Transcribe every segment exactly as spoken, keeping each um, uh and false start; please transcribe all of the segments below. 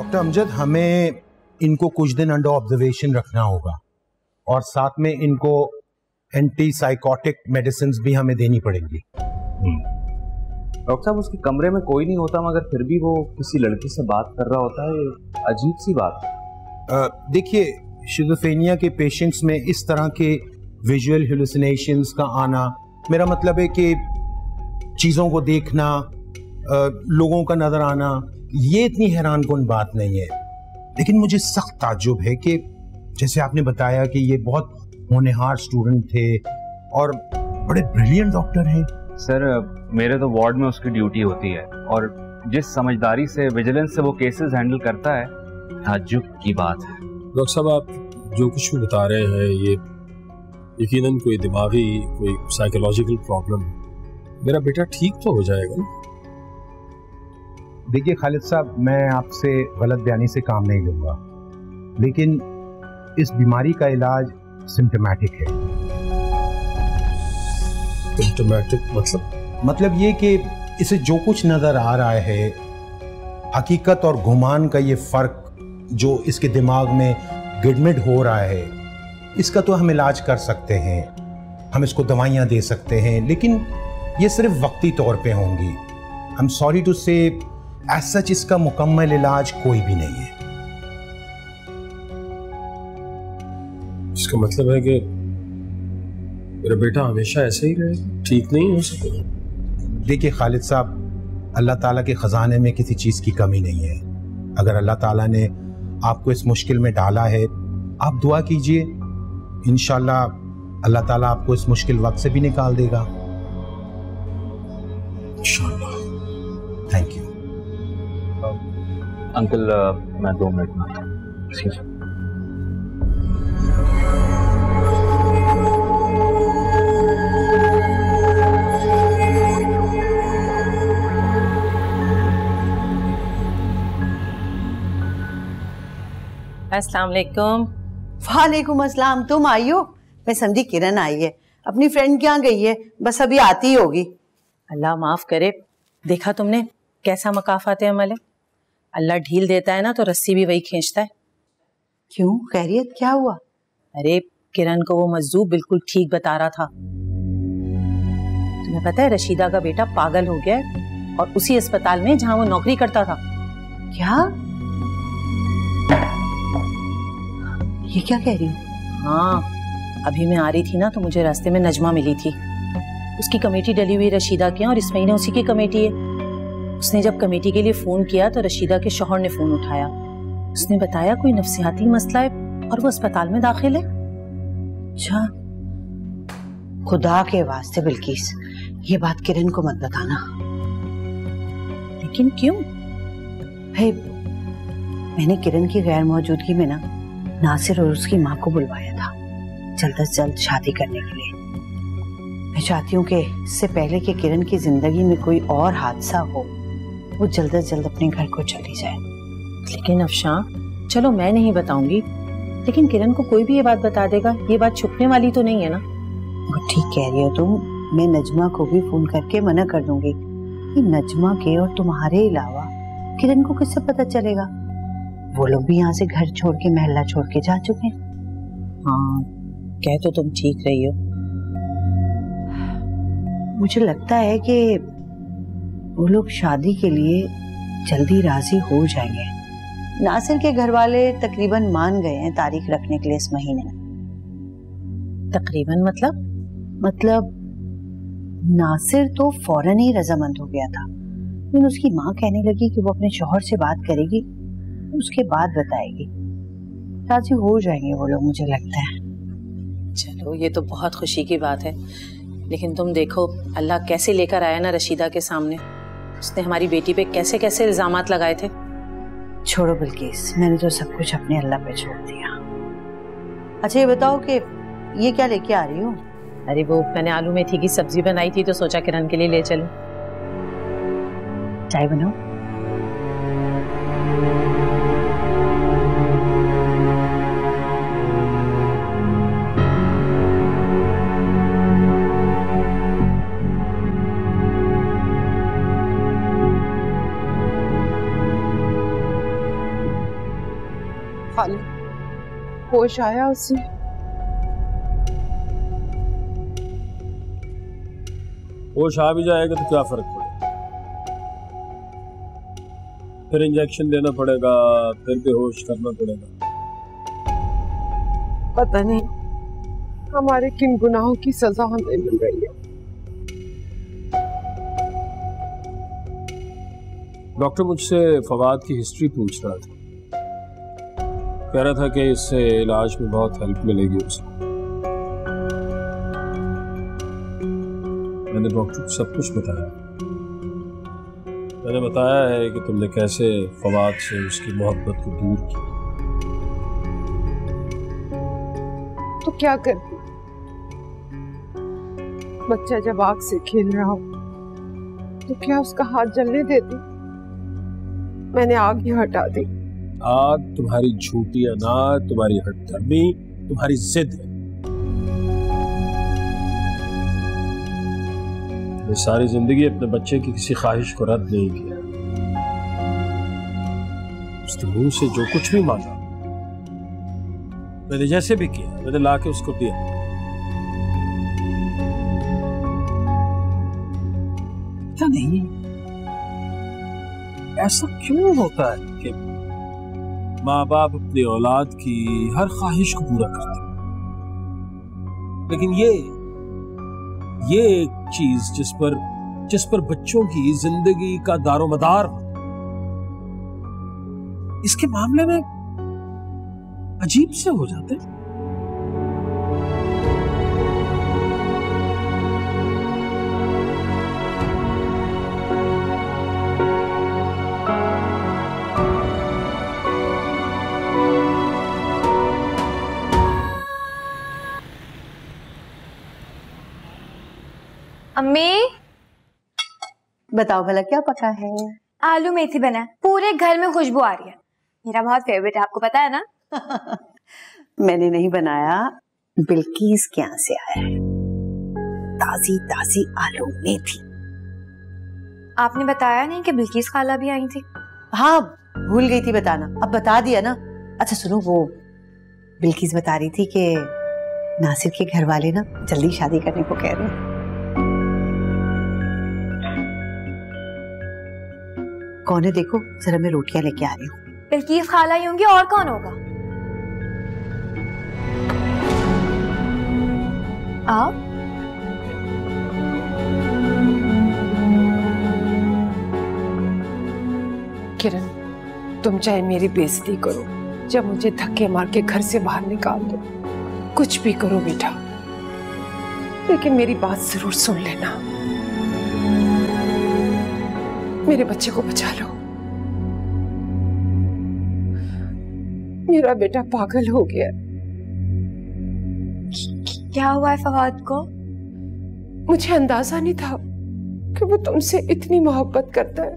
Doctor Amjad, हमें इनको कुछ दिन अंडर ऑब्जर्वेशन रखना होगा और साथ में इनको एंटी साइकोटिक मेडिसिन भी हमें देनी पड़ेंगी। डॉक्टर साहब, उसके कमरे में कोई नहीं होता मगर फिर भी वो किसी लड़की से बात कर रहा होता है, अजीब सी बात। देखिए, शिज़ोफ्रेनिया के पेशेंट्स में इस तरह के विजुअल हेलुसिनेशंस का आना, मेरा मतलब है कि चीज़ों को देखना, लोगों का नज़र आना, ये इतनी हैरान कौन बात नहीं है। लेकिन मुझे सख्त ताज्जुब है कि जैसे आपने बताया कि ये बहुत होनहार स्टूडेंट थे और बड़े ब्रिलियंट डॉक्टर हैं। सर, मेरे तो वार्ड में उसकी ड्यूटी होती है और जिस समझदारी से, विजिलेंस से वो केसेस हैंडल करता है, ताज्जुब की बात है। डॉक्टर साहब, आप जो कुछ भी बता रहे हैं ये यकीनन कोई दिमागी, कोई साइकोलॉजिकल प्रॉब्लम है। मेरा बेटा ठीक तो हो जाएगा। देखिए खालिद साहब, मैं आपसे गलत बयानी से काम नहीं लूँगा, लेकिन इस बीमारी का इलाज सिम्टोमेटिक है। सिम्टोमेटिक मतलब मतलब ये कि इसे जो कुछ नज़र आ रहा है, हकीकत और गुमान का ये फ़र्क जो इसके दिमाग में गिडमिड हो रहा है, इसका तो हम इलाज कर सकते हैं, हम इसको दवाइयाँ दे सकते हैं, लेकिन ये सिर्फ वक्ती तौर पे होंगी। I am sorry to say, as such इसका मुकम्मल इलाज कोई भी नहीं है। इसका मतलब है कि मेरा बेटा हमेशा ऐसे ही रहे, ठीक नहीं हो सके। देखिए खालिद साहब, अल्लाह ताला के ख़जाने में किसी चीज़ की कमी नहीं है। अगर अल्लाह ताला ने आपको इस मुश्किल में डाला है, आप दुआ कीजिए, इंशाल्लाह अल्लाह ताला आपको इस मुश्किल वक्त से भी निकाल देगा। थैंक यू अंकल, मैं दो मिनट में आता हूँ। अस्सलाम वालेकुम। वालेकुम अस्सलाम। तुम आई हो? मैं समझी किरण आई है, अपनी फ्रेंड के यहाँ गई है, बस अभी आती होगी। अल्लाह माफ़ करे, देखा तुमने कैसा मकाफात अमल है। अल्लाह ढील देता है ना तो रस्सी भी वही खींचता है। क्यों, खैरियत क्या हुआ? अरे किरण को वो मजदूर बिल्कुल ठीक बता रहा था। तुम्हें पता है रशीदा का बेटा पागल हो गया है और उसी अस्पताल में जहाँ वो नौकरी करता था। क्या? ये क्या कह रही हूँ? हाँ, अभी मैं आ रही थी ना तो मुझे रास्ते में नजमा मिली थी। उसकी कमेटी डली हुई रशीदा के और इस महीने उसी की कमेटी है। उसने जब कमेटी के लिए फ़ोन किया तो रशीदा के शोहर ने फ़ोन उठाया। उसने बताया कोई नफसियाती मसला है और वो अस्पताल में दाखिल है। अच्छा, खुदा के वास्ते बिलकीस, ये बात किरण को मत बताना। लेकिन क्यों? भाई, मैंने किरण की गैर मौजूदगी में ना नासिर और उसकी माँ को बुलवाया था जल्द अज जल्द शादी करने के लिए। मैं चाहती हूँ कि इससे पहले कि किरण की जिंदगी में कोई और हादसा हो, वो जल्द अज जल्द अपने घर को चली जाए। लेकिन अफशा, चलो मैं नहीं बताऊंगी, लेकिन किरण को कोई भी ये बात बता देगा, ये बात छुपने वाली तो नहीं है ना। वो ठीक कह रही हो तुम, मैं नजमा को भी फोन करके मना कर दूंगी कि नजमा के और तुम्हारे अलावा किरण को किससे पता चलेगा। वो लोग भी यहाँ से घर छोड़ के, महल्ला छोड़ के जा चुके हैं। हाँ, कह तो तुम ठीक रही हो। मुझे लगता है कि वो लोग शादी के लिए जल्दी राजी हो जाएंगे। नासिर के घर वाले तकरीबन मान गए हैं तारीख रखने के लिए इस महीने में। तकरीबन मतलब? मतलब नासिर तो फौरन ही रजामंद हो गया था, लेकिन उसकी माँ कहने लगी कि वो अपने शौहर से बात करेगी, उसके बाद बताएगी। राजी हो जाएंगे वो लोग, मुझे लगता है। चलो, ये तो बहुत खुशी की बात है, लेकिन तुम देखो अल्लाह कैसे लेकर आया ना रशीदा के सामने। उसने हमारी बेटी पे कैसे कैसे इल्जामात लगाए थे। छोड़ो बिलकीस, मैंने तो सब कुछ अपने अल्लाह पे छोड़ दिया। अच्छा ये बताओ कि ये क्या लेके आ रही हो? अरे वो मैंने आलू मेथी की सब्जी बनाई थी तो सोचा किरण के लिए ले चलूं। चाय बनाओ। खालिद, होश आया उसे? होश आ भी जाएगा तो क्या फर्क पड़ेगा, फिर इंजेक्शन देना पड़ेगा, फिर बेहोश करना पड़ेगा। पता नहीं हमारे किन गुनाहों की सजा हमें मिल रही है। डॉक्टर मुझसे फवाद की हिस्ट्री पूछ रहा था, कह रहा था कि इससे इलाज में बहुत हेल्प मिलेगी उसे। मैंने डॉक्टर को सब कुछ बताया, मैंने बताया है कि तुमने कैसे फवाद से उसकी मोहब्बत को दूर किया। तो क्या करती, बच्चा जब आग से खेल रहा हो तो क्या उसका हाथ जलने देती? मैंने आग ही हटा दी। आग तुम्हारी झूठी अनाज, तुम्हारी हठधर्मी, तुम्हारी जिद है। मैं सारी जिंदगी अपने बच्चे की किसी ख्वाहिश को रद्द नहीं किया, उसके मुंह से जो कुछ भी मांगा मैंने जैसे भी किया मैंने लाके उसको दिया। तो नहीं, ऐसा क्यों होता है कि माँ बाप अपनी औलाद की हर ख्वाहिश को पूरा करते हैं, लेकिन ये ये एक चीज जिस पर जिस पर बच्चों की जिंदगी का दारोमदार हो, इसके मामले में अजीब से हो जाते हैं। अम्मी बताओ भला क्या पका है? आलू मेथी बना, पूरे घर में खुशबू आ रही है। मेरा बहुत फेवरेट है, आपको पता है ना। मैंने नहीं बनाया, बिलकीस के यहाँ से आया है, ताजी ताजी आलू मेथी। आपने बताया नहीं कि बिलकीस खाला भी आई थी? हाँ भूल गई थी बताना, अब बता दिया ना। अच्छा सुनो, वो बिलकीस बता रही थी कि नासिर के घर वाले ना जल्दी शादी करने को कह रहे हैं। कौन है देखो जरा, मैं रोटियां लेके आ रही हूँ। बिलकीस खाला ही होंगी, और कौन होगा? आप किरण, तुम चाहे मेरी बेइज्जती करो, जब मुझे धक्के मार के घर से बाहर निकाल दो, कुछ भी करो बेटा, लेकिन मेरी बात जरूर सुन लेना, मेरे बच्चे को बचा लो। मेरा बेटा पागल हो गया। क्या हुआ है फवाद को? मुझे अंदाजा नहीं था कि वो तुमसे इतनी मोहब्बत करता है,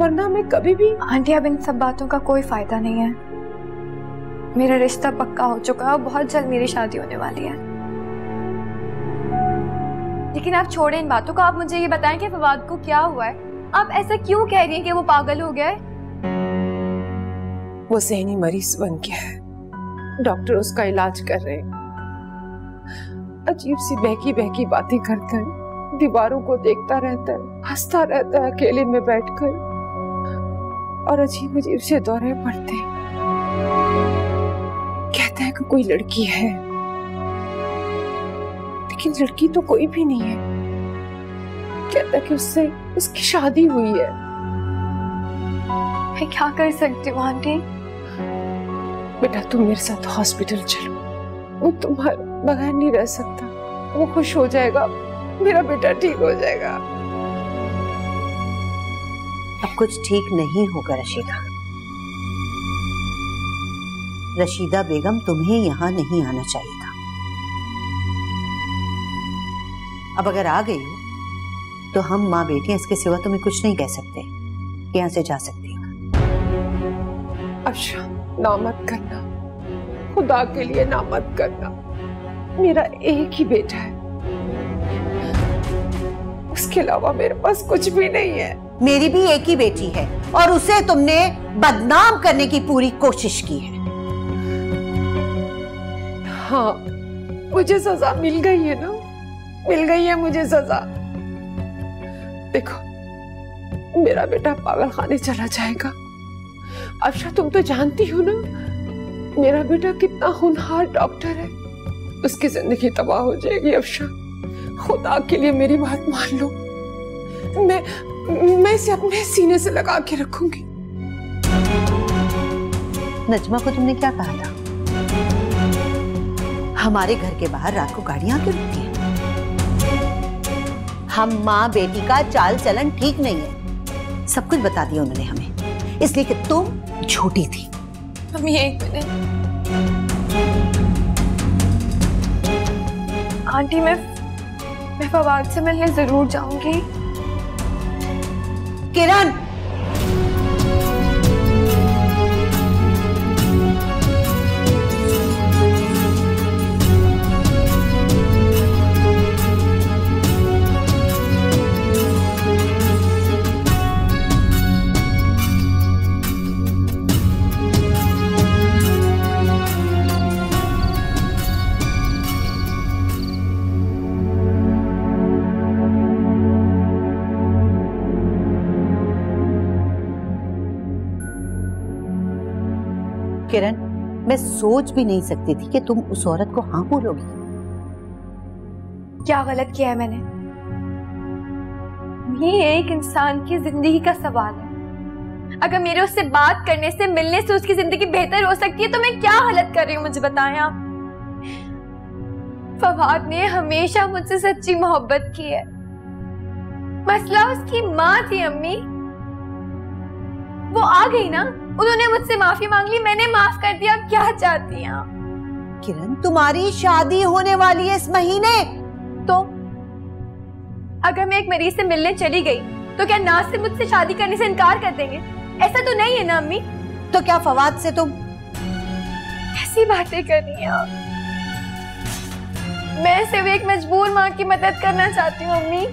वरना मैं कभी भी। आंटी अब इन सब बातों का कोई फायदा नहीं है, मेरा रिश्ता पक्का हो चुका है और बहुत जल्द मेरी शादी होने वाली है। लेकिन आप छोड़े इन बातों को, आप मुझे ये बताएं कि फवाद को क्या हुआ है? आप ऐसा क्यों कह रही हैं कि वो पागल हो गया है? वो ज़हनी मरीज बन गया है, डॉक्टर उसका इलाज कर रहे हैं। अजीब सी बहकी बहकी बातें करता है, दीवारों को देखता रहता है, हंसता रहता है अकेले में बैठकर, और अजीब अजीब से दौरे पड़ते हैं। कहता है कि कोई लड़की है, कि लड़की तो कोई भी नहीं है। कहता कि उससे उसकी शादी हुई है। मैं क्या कर सकती हूँ आंटी? बेटा तुम मेरे साथ हॉस्पिटल चलो, वो तुम्हारे बगैर नहीं रह सकता, वो खुश हो जाएगा, मेरा बेटा ठीक हो जाएगा। अब कुछ ठीक नहीं होगा रशीदा। रशीदा बेगम, तुम्हें यहाँ नहीं आना चाहिए था। अब अगर आ गई हो तो हम माँ बेटियां इसके सिवा तुम्हें कुछ नहीं कह सकते, यहाँ से जा सकते हो। अफशा ना मत करना, खुदा के लिए ना मत करना, मेरा एक ही बेटा है, उसके अलावा मेरे पास कुछ भी नहीं है। मेरी भी एक ही बेटी है और उसे तुमने बदनाम करने की पूरी कोशिश की है। हाँ, मुझे सजा मिल गई है ना, मिल गई है मुझे सजा। देखो मेरा बेटा पागल खाने चला जाएगा। अफशा तुम तो जानती हो ना मेरा बेटा कितना होनहार डॉक्टर है, उसकी जिंदगी तबाह हो जाएगी। अफशा खुदा के लिए मेरी बात मान लो, मैं मैं इसे अपने सीने से लगा के रखूंगी। नजमा को तुमने क्या कहा था? हमारे घर के बाहर रात को गाड़ियां आके रुकती हैं। हम माँ बेटी का चाल चलन ठीक नहीं है, सब कुछ बता दिया उन्होंने हमें, इसलिए कि तुम झूठी थी। मम्मी एक मिनट। आंटी मैं मैं फवाद से मिलने जरूर जाऊंगी। किरण, किरण मैं सोच भी नहीं सकती थी कि तुम उस औरत को हाँ बोलोगी। क्या गलत किया है मैंने? ये एक इंसान की जिंदगी का सवाल है। अगर मेरे उससे बात करने से, मिलने से उसकी जिंदगी बेहतर हो सकती है तो मैं क्या गलत कर रही हूँ, मुझे बताएं आप। फवाद ने हमेशा मुझसे सच्ची मोहब्बत की है, मसला उसकी माँ थी। अम्मी वो आ गई ना, उन्होंने मुझसे माफी मांग ली, मैंने माफ कर दिया। क्या चाहती हैं आप? किरण तुम्हारी शादी होने वाली है इस महीने, तो अगर मैं एक मरीज से मिलने चली गई तो क्या नासिर मुझसे शादी करने से इनकार कर देंगे? ऐसा तो नहीं है ना अम्मी? तो क्या फवाद से तुम ऐसी बातें कर रही हैं आप? मैं सिर्फ एक मजबूर माँ की मदद करना चाहती हूँ अम्मी।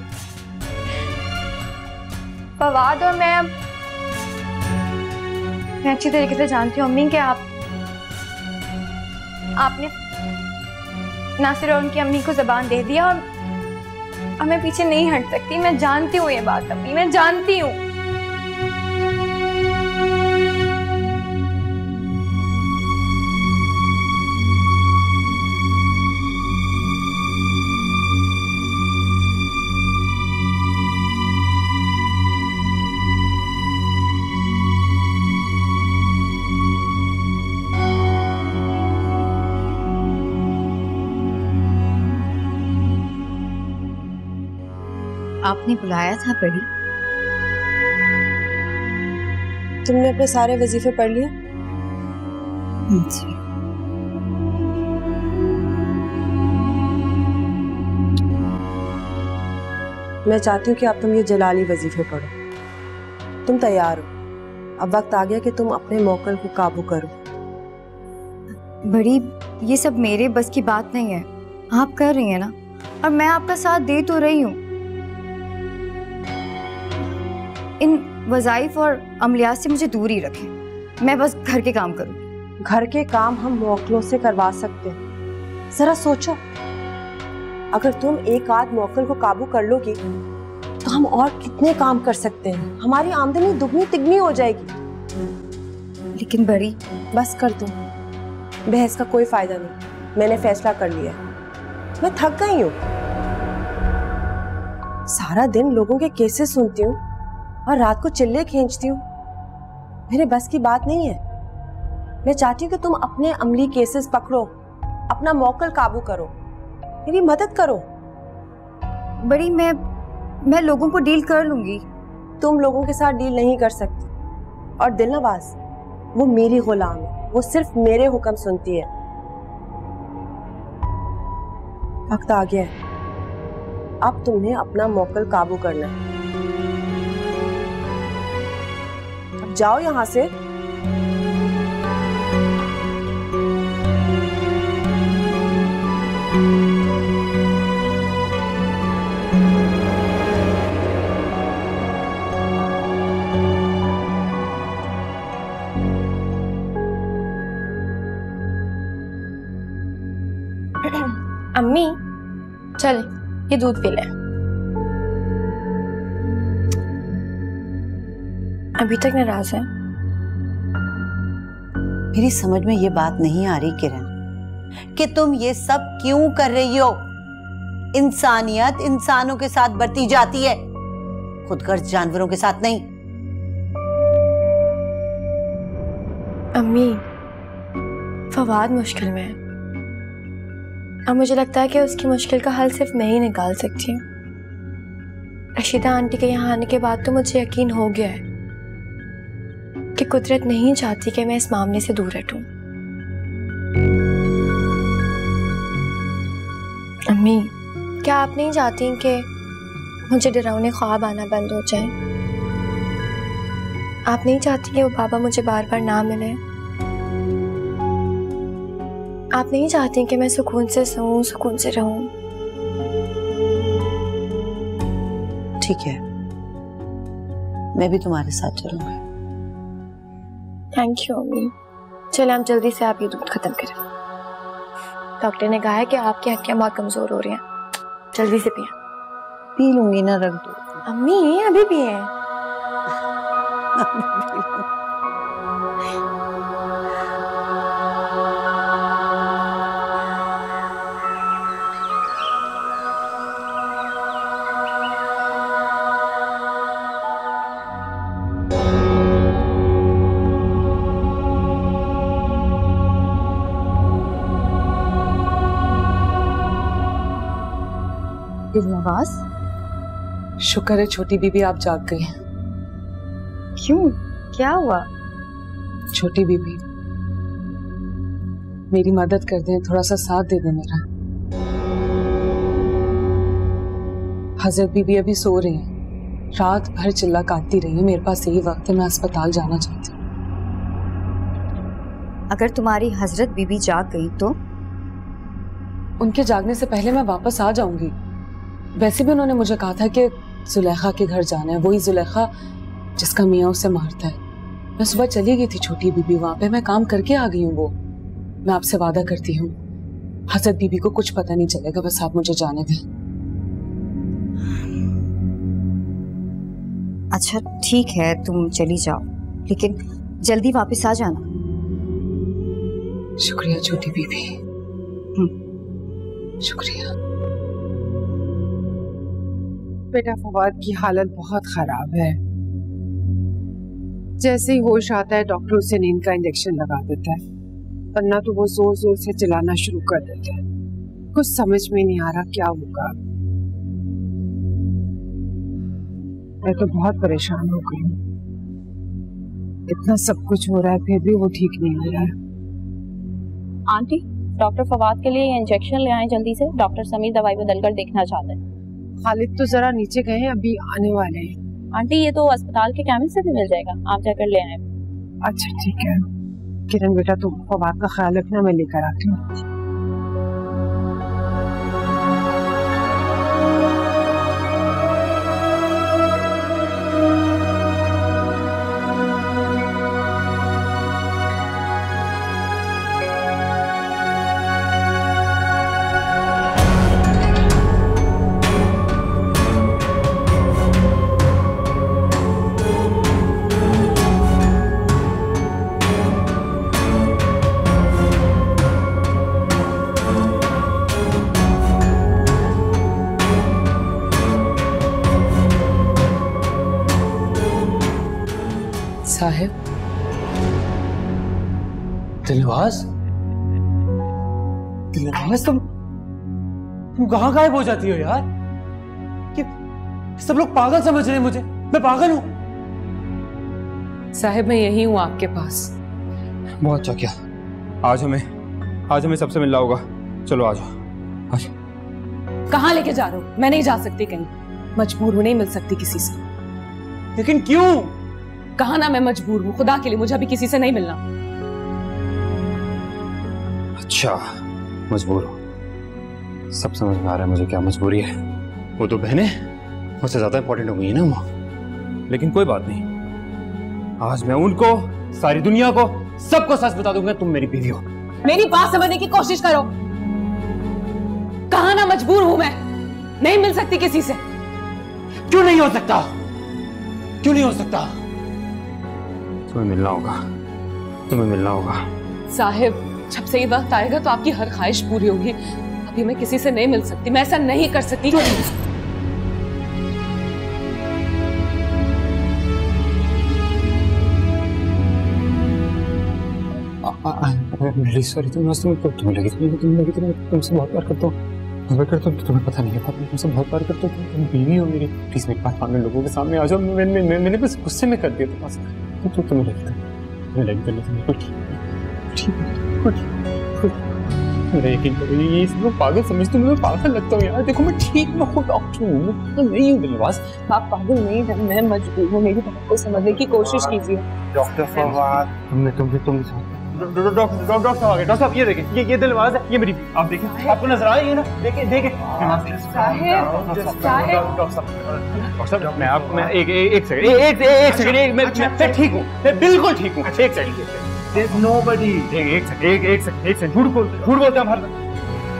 फवाद और मैं मैं अच्छी तरीके से जानती हूँ अम्मी कि आप आपने नासिर और उनकी अम्मी को जबान दे दिया और, और मैं पीछे नहीं हट सकती। मैं जानती हूँ ये बात अम्मी, मैं जानती हूँ। आपने बुलाया था परी? तुमने अपने सारे वजीफे पढ़ लिए? जी। मैं चाहती हूँ कि आप तुम ये जलाली वजीफे पढ़ो। तुम तैयार हो, अब वक्त आ गया कि तुम अपने मौकल को काबू करो। बड़ी ये सब मेरे बस की बात नहीं है, आप कर रही हैं ना, और मैं आपका साथ दे तो रही हूँ। इन वज़ाइफ और अमलियात से मुझे दूर ही रखें, मैं बस घर के काम करूँ। घर के काम हम मौकलों से करवा सकते हैं। जरा सोचो, अगर तुम एक आध मौकल को काबू कर लोगी तो हम और कितने काम कर सकते हैं। हमारी आमदनी दुगनी तिगनी हो जाएगी। लेकिन बड़ी बस कर दो, बहस का कोई फायदा नहीं। मैंने फैसला कर लिया, मैं थक गई हूँ। सारा दिन लोगों के केसेस सुनती हूँ और रात को चिल्ले खींचती हूँ, मेरे बस की बात नहीं है। मैं चाहती हूँ कि तुम अपने अमली केसेस पकड़ो, अपना मौकल काबू करो, मेरी मदद करो। बड़ी मैं मैं लोगों को डील कर लूँगी। तुम लोगों के साथ डील नहीं कर सकती। और दिलनवाज़ वो मेरी गुलाम है, वो सिर्फ मेरे हुक्म सुनती है। वक्त आ गया है, अब तुम्हें अपना मौकल काबू करना है। जाओ यहाँ से। अम्मी चल ये दूध पी ले। अभी तक नाराज है। मेरी समझ में ये बात नहीं आ रही किरण कि तुम ये सब क्यों कर रही हो। इंसानियत इंसानों के साथ बरती जाती है, खुदगर्ज जानवरों के साथ नहीं। अम्मी फवाद मुश्किल में है। अब मुझे लगता है कि उसकी मुश्किल का हल सिर्फ मैं ही निकाल सकती हूँ। रशीदा आंटी के यहाँ आने के बाद तो मुझे यकीन हो गया है कि कुदरत नहीं चाहती कि मैं इस मामले से दूर हटूं। अम्मी क्या आप नहीं चाहती कि मुझे डरावने ख्वाब आना बंद हो जाए? आप नहीं चाहती कि वो बाबा मुझे बार बार ना मिले? आप नहीं चाहती कि मैं सुकून से सोऊं, सुकून से रहूं? ठीक है, मैं भी तुम्हारे साथ चलूंगी। थैंक यू अम्मी। चलो हम जल्दी से आप ये दूध खत्म करें। डॉक्टर ने कहा है कि आपकी हड्डियां बहुत कमजोर हो रही हैं। जल्दी से पिए। पी लूंगी ना, रख दो अम्मी, अभी पिए। दिलनवाज़, शुक्र है छोटी बीबी आप जाग गई हैं। क्यों, क्या हुआ? छोटी बीबी मेरी मदद कर दें, थोड़ा सा साथ दे दें मेरा। हजरत बीबी अभी सो रही हैं, रात भर चिल्ला काटती रही है। मेरे पास यही वक्त है, मैं अस्पताल जाना चाहती हूँ। अगर तुम्हारी हजरत बीबी जाग गई तो उनके जागने से पहले मैं वापस आ जाऊंगी। वैसे भी उन्होंने मुझे कहा था कि ज़ुलेखा के घर जाना है, वही ज़ुलेखा जिसका मियाँ उसे मारता है। मैं सुबह चली गई थी छोटी बीबी, वहाँ पे मैं काम करके आ गई हूँ। वो मैं आपसे वादा करती हूँ हसद बीबी को कुछ पता नहीं चलेगा, बस आप मुझे जाने दें। अच्छा ठीक है, तुम चली जाओ, लेकिन जल्दी वापस आ जाना। शुक्रिया छोटी बीबी, शुक्रिया। बेटा फवाद की हालत बहुत खराब है। जैसे ही होश आता है डॉक्टर उसे नींद का इंजेक्शन लगा देता है, वरना तो वो जोर जोर से चिल्लाना शुरू कर देता है। कुछ समझ में नहीं आ रहा क्या होगा। मैं तो बहुत परेशान हो गई हूँ। इतना सब कुछ हो रहा है फिर भी वो ठीक नहीं हो रहा है। आंटी डॉक्टर फवाद के लिए ये इंजेक्शन ले आए जल्दी से, डॉक्टर समीर दवाई बदलकर देखना चाहते हैं। खालिद तो जरा नीचे गए हैं, अभी आने वाले हैं। आंटी ये तो अस्पताल के कैबिन से भी मिल जाएगा, आप जाकर ले आए। अच्छा ठीक है किरण बेटा, तुम फवाद का ख्याल रखना, मैं लेकर आती हूँ। साहिब, दिलनवाज़, दिलनवाज़ तुम तुम कहाँ गायब हो जाती हो यार? कि सब लोग पागल समझ रहे हैं मुझे, मैं पागल हूँ। साहिब मैं यही हूँ आपके पास। बहुत अच्छा, क्या आज हमें आज हमें सबसे मिलना होगा। चलो आ जाओ। आज कहाँ लेके जा रहे हो? मैं नहीं जा सकती कहीं, मजबूर हूँ, नहीं मिल सकती किसी से। लेकिन क्यों? कहा ना मैं मजबूर हूँ, खुदा के लिए मुझे अभी किसी से नहीं मिलना। अच्छा मजबूर हूँ, सब समझ में आ रहा है मुझे क्या मजबूरी है। वो तो बहने मुझसे ज्यादा इंपॉर्टेंट हो गई है ना माँ, लेकिन कोई बात नहीं। आज मैं उनको, सारी दुनिया को, सबको सच बता दूंगा तुम मेरी बीवी हो। मेरी बात समझने की कोशिश करो, मुम्तहाना मजबूर हूं मैं, नहीं मिल सकती किसी से। क्यों नहीं हो सकता? क्यों नहीं हो सकता? तुम्हें मिलना होगा, तुम्हें मिलना होगा। साहिब, जब सही वक्त आएगा तो आपकी हर ख्वाहिश पूरी होगी। अभी मैं किसी से नहीं मिल सकती, मैं ऐसा नहीं कर सकती। सॉरी, तुम तुम लगी लगी तुमसे बहुत बार करता हूँ, तुम्हें करता हूँ, तुम्हें पता नहीं है, पापा तुमसे बहुत बार करता हूँ। तुम बीवी हो मेरी, प्लीज मेरे पास सामने लोगों के सामने आ जाओ। मैंने बस गुस्से में कर दिया था बस। तो तुम्हें लगता है, लगता है ठीक है, कुछ ये इसको पागल समझते हो? मैं पागल लगता हूँ यार। देखो मैं ठीक मैं खुद डॉक्टर हूँ, मैं नहीं हूँ दिलनवाज़। आप पागल नहीं हैं, मैं मजबूर हूँ। मेरी बात को समझने की कोशिश कीजिए डॉक्टर फवाद। तुमने तुमने तुम डॉक्टर डॉक्टर साहब डॉक्टर साहब ये देखें, ये ये दिलनवाज़ है, ये मेरी आप देखें, आपको नजर आ रही है ना? देखें देखें डॉक्टर साहब, मैं आपको मैं एक एक सेकंड एक सेकंड मैं ठीक हूँ, मैं बिल्कुल ठीक हूँ। एक सेकंड There's nobody. एक एक एक एक एक से झूठ बोलते झूठ बोलते हम हर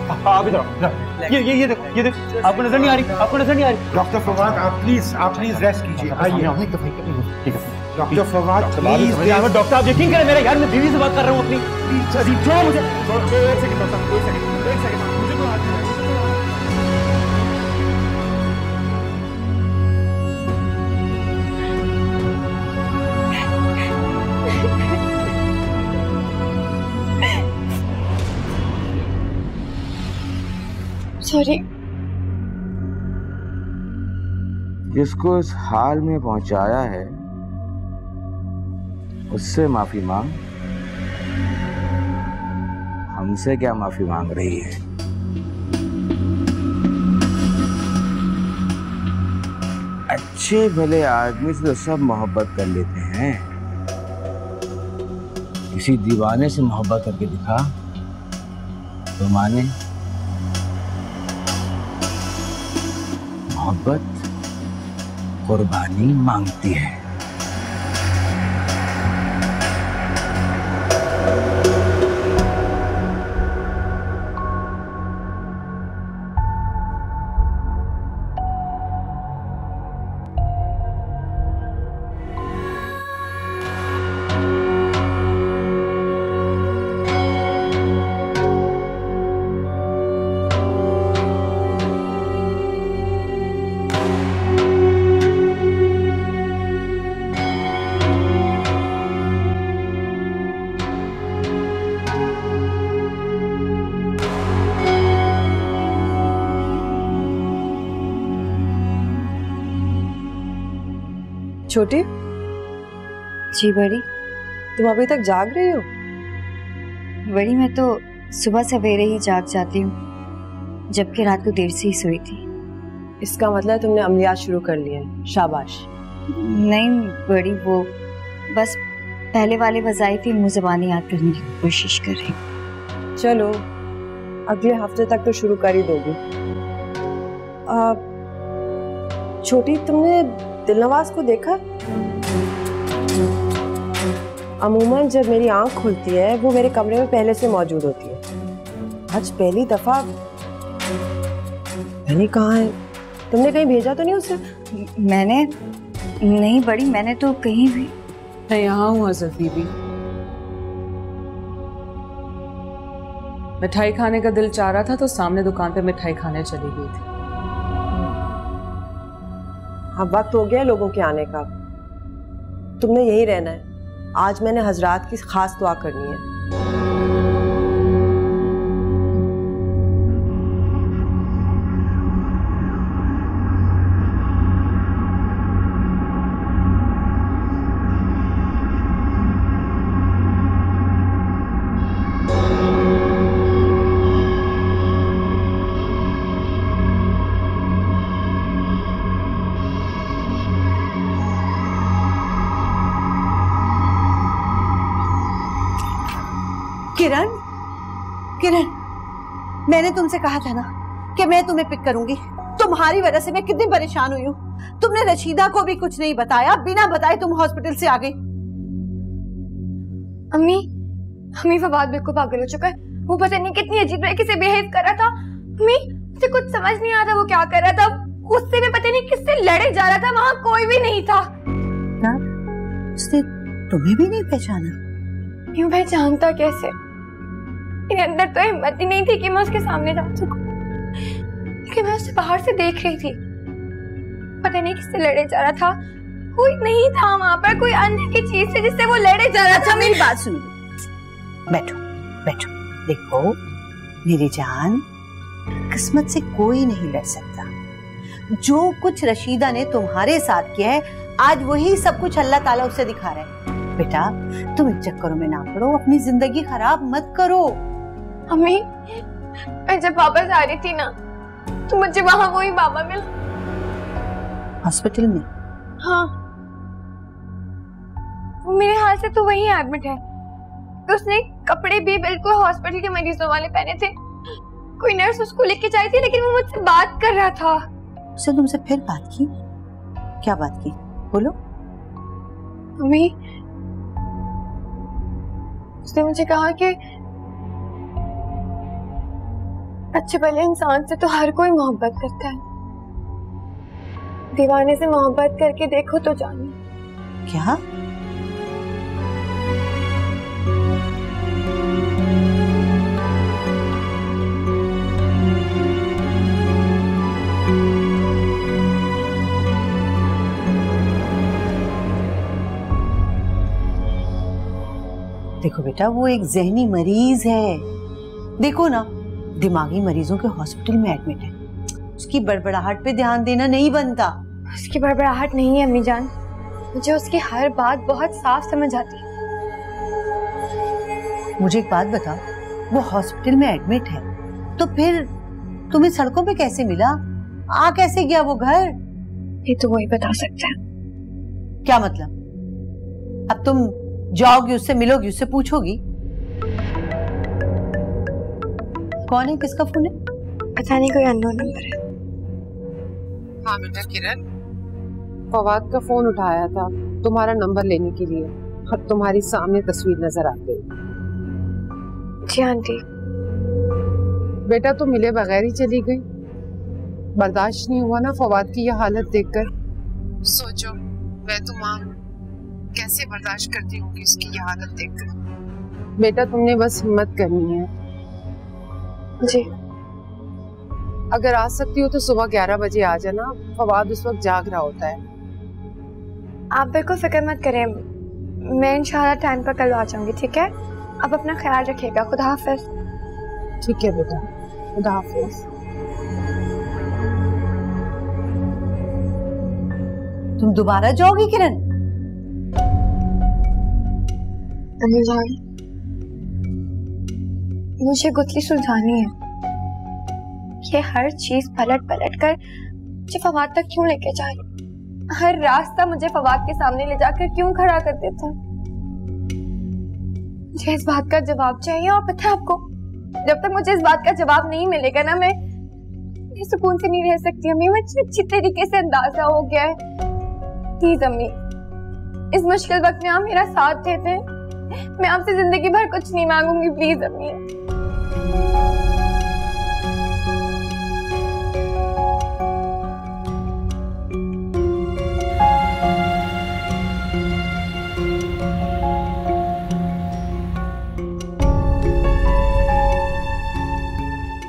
आप इधर ये ये ये देखो ये देखो आपको नजर नहीं आ रही, आपको नजर नहीं आ रही। डॉक्टर फवाद आप प्लीज आप प्लीज रेस्ट कीजिए। आइए हमें तो ठीक है डॉक्टर फवाद प्लीज। डॉक्टर आप यकीन करें मेरा यार, मैं बीवी से बात कर रहा हूँ अपनी। प्लीज अजी छोड़ो मुझे, एक सेकंड एक सेकंड एक सेकंड मुझे तो आती है। सॉरी। जिसको इस हाल में पहुंचाया है उससे माफी मांग, हमसे क्या माफी मांग रही है? अच्छे भले आदमी से तो सब मोहब्बत कर लेते हैं, किसी दीवाने से मोहब्बत करके दिखा तो माने। मोहब्बत कुर्बानी मांगती है। छोटे जी बड़ी, तुम अभी तक जाग रही हो? बड़ी मैं तो सुबह सवेरे ही जाग जाती हूँ, जबकि रात को देर से ही सोई थी। इसका मतलब तुमने अमलियात शुरू कर लिए हैं, शाबाश। नहीं बड़ी, वो बस पहले वाले वज़ाइफ ही मुँह ज़बानी याद करने की कोशिश कर रही। चलो अगले हफ्ते तक तो शुरू कर ही दोगी। छोटी तुमने दिलनवाज़ को देखा? अमूमन जब मेरी आंख खुलती है वो मेरे कमरे में पहले से मौजूद होती है, आज पहली दफा मैंने कहा है। तुमने कहीं भेजा तो नहीं उसे? मैंने नहीं बड़ी, मैंने तो कहीं भी। मैं यहाँ हूँ हज़रत बीबी। मिठाई खाने का दिल चाह रहा था तो सामने दुकान पे मिठाई खाने चली गई थी। हाँ वक्त हो गया लोगों के आने का, तुमने यहीं रहना है। आज मैंने हजरात की खास दुआ करनी है। किरण, किरण, मैंने तुमसे कहा था ना कि मैं तुम्हें पिक करूंगी। तुम्हारी वजह से मैं कितनी परेशान हुई हूँ। तुमने रशीदा को भी कुछ नहीं बताया, बिना बताए तुम हॉस्पिटल से आ गई। अम्मी, अम्मी फवाद बिल्कुल पागल हो चुका है। वो पता नहीं कितनी अजीब तरीके से बिहेव कर रहा था। अम्मी, मुझे कुछ समझ नहीं आता वो क्या कर रहा था। उससे मैं पता नहीं किससे लड़े जा रहा था, वहाँ कोई भी नहीं था। उसने तुम्हें भी नहीं पहचाना? क्यों पहचानता कैसे, मेरे अंदर तो हिम्मत ही नहीं थी कि मैं उसके सामने जा सकूं, लेकिन मैं उसे बाहर से देख रही थी। पता नहीं किससे लड़े जा रहा था, कोई नहीं था वहाँ पर, कोई अंदर की चीज से जिससे वो लड़े जा रहा था। मेरी बात सुन, बैठो बैठो। देखो मेरी जान, किस्मत से कोई नहीं लड़ सकता। जो कुछ रशीदा ने तुम्हारे साथ किया है, आज वही सब कुछ अल्लाह ताला उसे दिखा रहा है। बेटा तुम इन चक्करों में ना पड़ो, अपनी जिंदगी खराब मत करो। अम्मी, मैं जब वापस आ रही थी ना, तो मुझे वहाँ वही बाबा मिला हॉस्पिटल में। हाँ, वो मेरे हाथ से तो वही एडमिट है। उसने कपड़े भी बिल्कुल हॉस्पिटल के मरीजों वाले पहने थे। कोई नर्स उसको लेके जाई थी, लेकिन वो मुझसे बात कर रहा था। उससे तुमसे फिर बात की? क्या बात की, बोलो। मम्मी, उसने मुझे कहा कि अच्छे भले इंसान से तो हर कोई मोहब्बत करता है, दीवाने से मोहब्बत करके देखो तो जानिए। क्या? देखो बेटा, वो एक जहनी मरीज है। देखो ना, दिमागी मरीजों के हॉस्पिटल में एडमिट है। उसकी बड़बड़ाहट पे ध्यान देना नहीं बनता। उसकी बड़बड़ाहट नहीं है अम्मी जान, मुझे उसकी हर बात बहुत साफ समझ आती है। मुझे एक बात बता, वो हॉस्पिटल में एडमिट है तो फिर तुम्हें सड़कों पे कैसे मिला, आ कैसे गया वो घर? ये तो वही बता सकता है। क्या मतलब, अब तुम जाओगी उससे मिलोगी, उससे पूछोगी? कौन है, किसका फोन है? पता नहीं, कोई अननोन नंबर है। हाँ बेटा किरण, फवाद का फोन उठाया था तुम्हारा नंबर लेने के लिए, अब तुम्हारी सामने तस्वीर नजर आ गई। जी आंटी। बेटा तुम मिले बगैर ही चली गई, बर्दाश्त नहीं हुआ ना फवाद की यह हालत देखकर। सोचो मैं तो माँ कैसे बर्दाश्त करती होगी इसकी ये हालत देखकर। बेटा तुमने बस हिम्मत करनी है। जी। अगर आ सकती हो तो सुबह ग्यारह बजे आ जाना, फवाद उस वक्त जाग रहा होता है। आप बिल्कुल फिक्र मत करें, मैं इंशाल्लाह टाइम पर कल आ जाऊंगी। ठीक है, आप अपना ख्याल रखिएगा। खुदा हाफिज। ठीक है बेटा, खुदा हाफिज। तुम दोबारा जाओगी किरण? मुझे गुत्थी सुलझानी है, ये हर चीज पलट पलट कर मुझे फवाद तक क्यों लेके जा रही, हर रास्ता मुझे फवाद के सामने ले जाकर क्यों खड़ा कर देता। मुझे इस बात का जवाब चाहिए, और पता है आपको, जब तक मुझे इस बात का जवाब नहीं मिलेगा ना, मैं सुकून से नहीं रह सकती। अम्मी मुझे अच्छी तरीके से अंदाजा हो गया है। प्लीज अम्मी, इस मुश्किल वक्त में आप मेरा साथ देते हैं, मैं आपसे जिंदगी भर कुछ नहीं मांगूंगी। प्लीज अम्मी।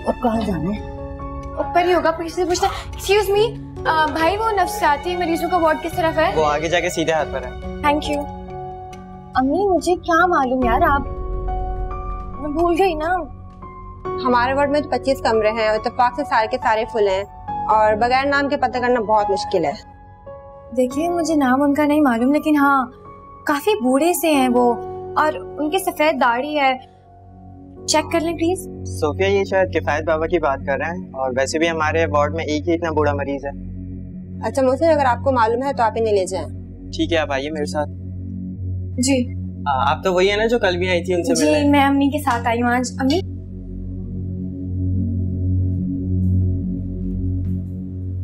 अब कहाँ जाना है? ऊपर ही होगा, पीछे से पूछना। एक्सक्यूज मी भाई, वो नफसियाती मरीजों का वार्ड किस तरफ है? वो आगे जाके सीधे हाथ पर है। Thank you. अम्मी मुझे क्या मालूम यार, आप मैं भूल गई ना। हमारे वार्ड में तो पच्चीस कमरे हैं, इत्तेफाक से सारे के सारे फुल हैं, और बगैर नाम के पता करना बहुत मुश्किल है। देखिए मुझे नाम उनका नहीं मालूम, लेकिन हाँ काफी बूढ़े से हैं वो, और उनकी सफेद दाढ़ी है। चेक कर लें प्लीज। सोफिया, ये शायद किफायत बाबा की बात कर रहे हैं, और वैसे भी हमारे वार्ड में एक ही इतना बूढ़ा मरीज है। अच्छा मुझे, अगर आपको मालूम है तो आप इन्हें ले जाए। ठीक है, आप आइए मेरे साथ। जी। आ, आप तो वही है ना जो कल भी आई थी उनसे मिलने? जी मैं अम्मी के साथ आई हूँ आज। अम्मी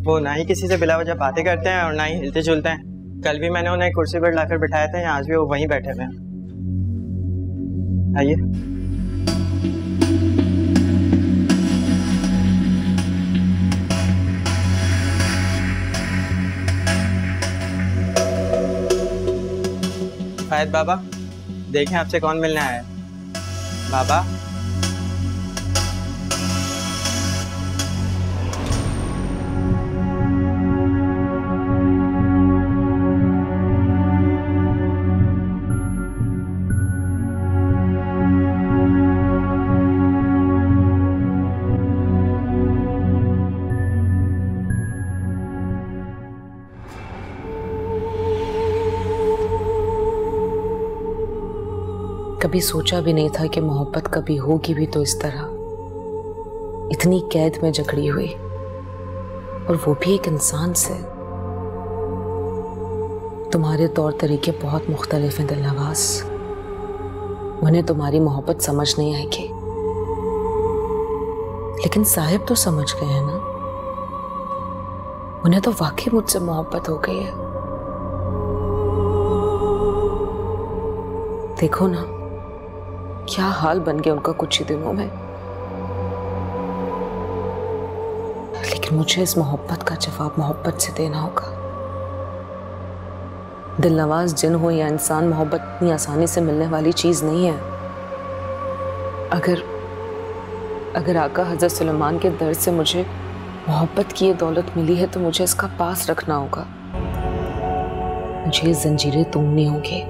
वो ना ही किसी से बिलावजह बातें करते हैं और ना ही हिलते जुलते हैं। कल भी मैंने उन्हें कुर्सी पर लाकर बिठाया था, आज भी वो वहीं बैठे हुए हैं। आइए। शायद बाबा देखें आपसे कौन मिलने आया है। बाबा कभी सोचा भी नहीं था कि मोहब्बत कभी होगी भी तो इस तरह इतनी कैद में जकड़ी हुई, और वो भी एक इंसान से। तुम्हारे तौर तरीके बहुत मुख्तलिफ हैं दिलनवाज़, उन्हें तुम्हारी मोहब्बत समझ नहीं आएगी, लेकिन साहिब तो समझ गए हैं ना, उन्हें तो वाकई मुझसे मोहब्बत हो गई है। देखो ना क्या हाल बन गया उनका कुछ ही दिनों में, लेकिन मुझे इस मोहब्बत का जवाब मोहब्बत से देना होगा। दिलनवाज़, जिन हो या इंसान, मोहब्बत इतनी आसानी से मिलने वाली चीज़ नहीं है। अगर अगर आका हज़रत सुलेमान के दर से मुझे मोहब्बत की ये दौलत मिली है तो मुझे इसका पास रखना होगा। मुझे जंजीरें तोड़नी होंगी,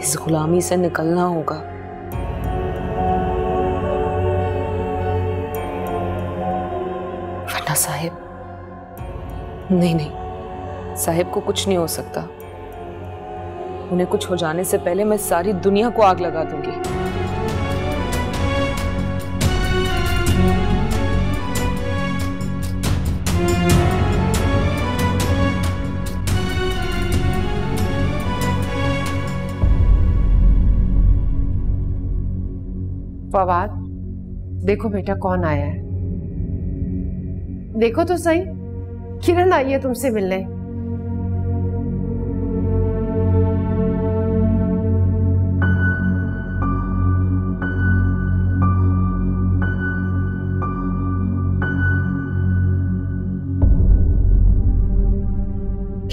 इस गुलामी से निकलना होगा। वरना साहिब, नहीं नहीं, साहिब को कुछ नहीं हो सकता। उन्हें कुछ हो जाने से पहले मैं सारी दुनिया को आग लगा दूंगी। फवाद, देखो बेटा कौन आया है। देखो तो सही, किरण आई है तुमसे मिलने।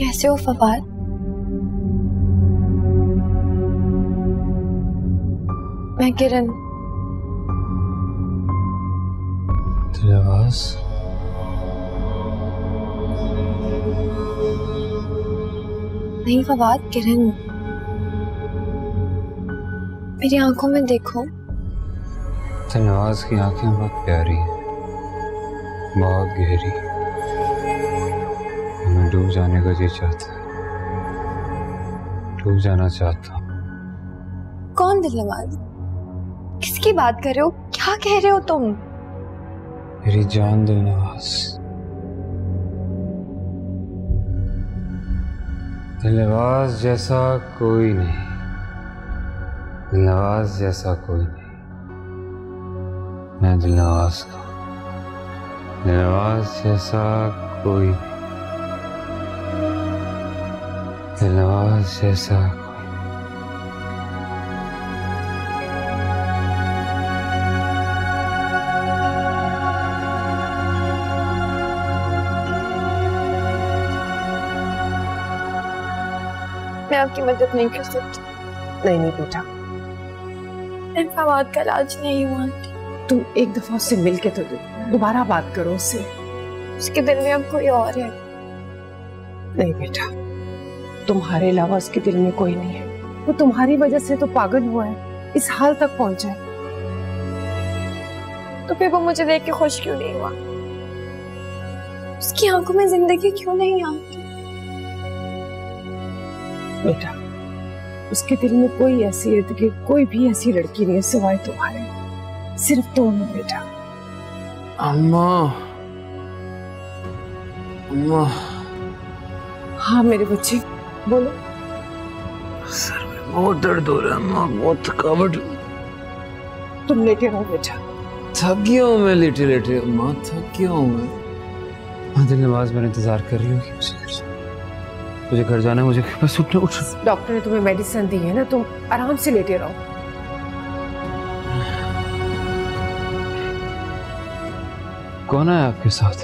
कैसे हो फवाद? मैं किरण। दिलनवाज़, नहीं फवाद, किरण। मेरी आंखों में देखो। दिलनवाज़ की आंखें बहुत प्यारी हैं, बहुत गहरी। मैं डूब जाने का जी चाहता हूँ, डूब जाना चाहता हूँ। कौन दिलनवाज़? किसकी बात कर रहे हो? क्या कह रहे हो तुम? मेरी जान दिलनवाज़, दिलनवाज़ जैसा कोई नहीं, दिलनवाज़ जैसा कोई नहीं। मैं दिलनवाज़ का, दिलनवाज़ जैसा कोई नहीं, दिलनवाज़ जैसा। मैं आपकी मदद नहीं कर सकती। नहीं नहीं बेटा, मैं फवाद का इलाज नहीं हुआ। तुम एक दफा उससे मिल के तो दोबारा बात करो उससे। उसके दिल में अब कोई और है। नहीं बेटा, तुम्हारे अलावा उसके दिल में कोई नहीं है। वो तुम्हारी वजह से तो पागल हुआ है, इस हाल तक पहुंचा है। तो फिर वो मुझे देख के खुश क्यों नहीं हुआ? उसकी आंखों में जिंदगी क्यों नहीं आई? बेटा, उसके दिल में कोई ऐसी लड़की, कोई भी ऐसी लड़की नहीं है सिवाय तुम्हारे। सिर्फ तुम हो बेटा। अम्मा, अम्मा। हाँ मेरे बच्चे, बोलो। सर में बहुत दर्द हो रहा है अम्मा, बहुत थकावट। तुम लेटे रहो बेटा। थक गया हूँ मैं लेटे लेटे अम्मा, थक गया हूँ मैं। दिलनवाज़, मैंने इंतजार कर रही हूँ, मुझे घर जाना है, मुझे बस उठना। उठ, डॉक्टर ने तुम्हें मेडिसिन दी है ना, तुम आराम से लेटे रहो। कौन है आपके साथ?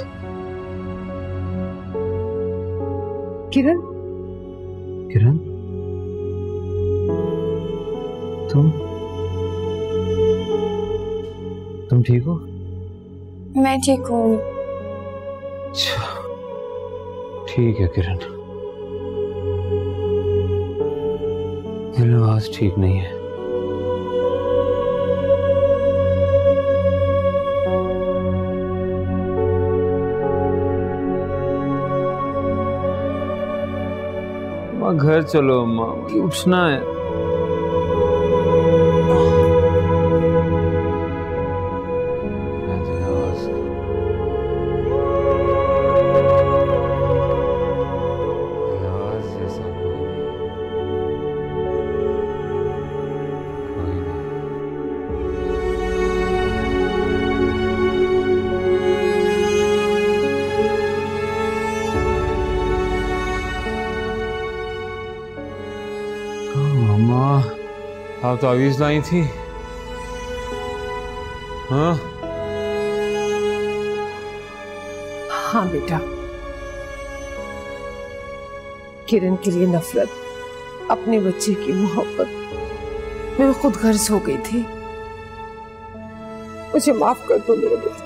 किरण। किरण, तुम तुम ठीक हो? मैं ठीक हूँ। ठीक है किरण, दिलनवाज़ ठीक नहीं है। माँ घर चलो, माँ उठना है। आप तावीज़ लाई थी? हाँ हाँ बेटा, किरण के लिए नफरत, अपने बच्चे की मोहब्बत, मैं खुद गर्ज हो गई थी। मुझे माफ कर दो मेरे बेटे,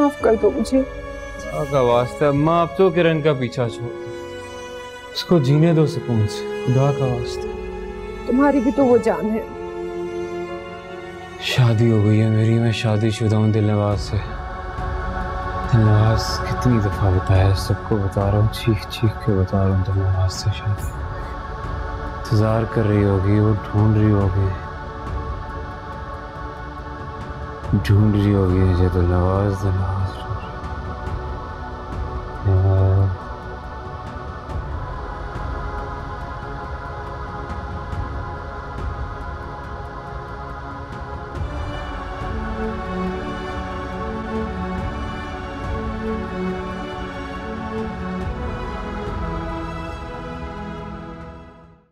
माफ कर दो मुझे। का वास्ता अम्मा, आप तो किरण का पीछा छोड़ दो, उसको जीने दो सुकून से, खुदा का वास्ता। तुम्हारी भी तो वो जान है। शादी हो गई है मेरी, मैं शादीशुदा हूँ दिलनवाज़ से। दिलनवाज़ कितनी दफा बताया, सबको बता रहा हूँ, चीख चीख के बता रहा हूँ। दिलनवाज़ से शादी इंतजार कर रही होगी, वो ढूंढ रही होगी, ढूंढ रही होगी मुझे। दिलनवाज़ दिलनवाज़